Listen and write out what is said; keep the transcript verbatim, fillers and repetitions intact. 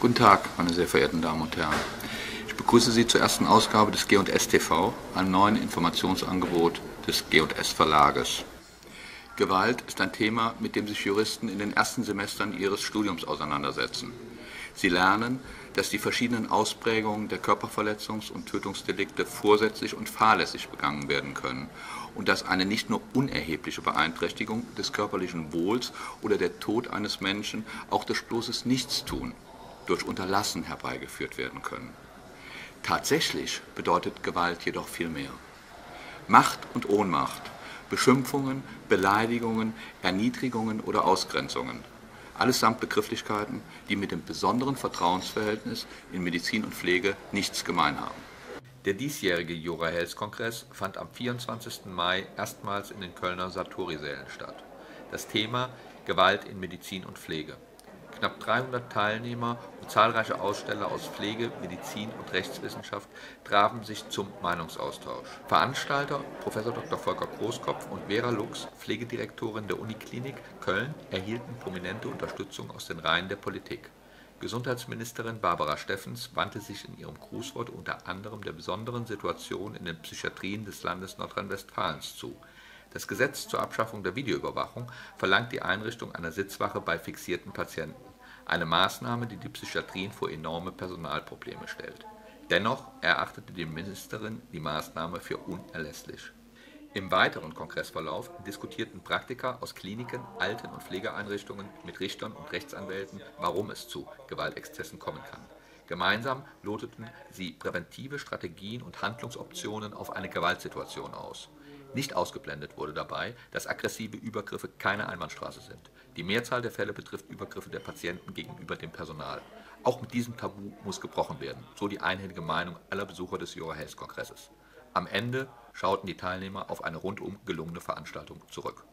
Guten Tag, meine sehr verehrten Damen und Herren. Ich begrüße Sie zur ersten Ausgabe des G und S T V, einem neuen Informationsangebot des G und S Verlages. Gewalt ist ein Thema, mit dem sich Juristen in den ersten Semestern ihres Studiums auseinandersetzen. Sie lernen, dass die verschiedenen Ausprägungen der Körperverletzungs- und Tötungsdelikte vorsätzlich und fahrlässig begangen werden können und dass eine nicht nur unerhebliche Beeinträchtigung des körperlichen Wohls oder der Tod eines Menschen auch durch bloßes Nichtstun, durch Unterlassen herbeigeführt werden können. Tatsächlich bedeutet Gewalt jedoch viel mehr. Macht und Ohnmacht, Beschimpfungen, Beleidigungen, Erniedrigungen oder Ausgrenzungen. Allesamt Begrifflichkeiten, die mit dem besonderen Vertrauensverhältnis in Medizin und Pflege nichts gemein haben. Der diesjährige JuraHealth Congress fand am vierundzwanzigsten Mai erstmals in den Kölner Sartory-Sälen statt. Das Thema Gewalt in Medizin und Pflege. Knapp dreihundert Teilnehmer und zahlreiche Aussteller aus Pflege, Medizin und Rechtswissenschaft trafen sich zum Meinungsaustausch. Veranstalter Professor Doktor Volker Großkopf und Vera Lux, Pflegedirektorin der Uniklinik Köln, erhielten prominente Unterstützung aus den Reihen der Politik. Gesundheitsministerin Barbara Steffens wandte sich in ihrem Grußwort unter anderem der besonderen Situation in den Psychiatrien des Landes Nordrhein-Westfalen zu. Das Gesetz zur Abschaffung der Videoüberwachung verlangt die Einrichtung einer Sitzwache bei fixierten Patienten. Eine Maßnahme, die die Psychiatrien vor enorme Personalprobleme stellt. Dennoch erachtete die Ministerin die Maßnahme für unerlässlich. Im weiteren Kongressverlauf diskutierten Praktiker aus Kliniken, Alten- und Pflegeeinrichtungen mit Richtern und Rechtsanwälten, warum es zu Gewaltexzessen kommen kann. Gemeinsam loteten sie präventive Strategien und Handlungsoptionen auf eine Gewaltsituation aus. Nicht ausgeblendet wurde dabei, dass aggressive Übergriffe keine Einbahnstraße sind. Die Mehrzahl der Fälle betrifft Übergriffe der Patienten gegenüber dem Personal. Auch mit diesem Tabu muss gebrochen werden, so die einhellige Meinung aller Besucher des JuraHealth Kongresses. Am Ende schauten die Teilnehmer auf eine rundum gelungene Veranstaltung zurück.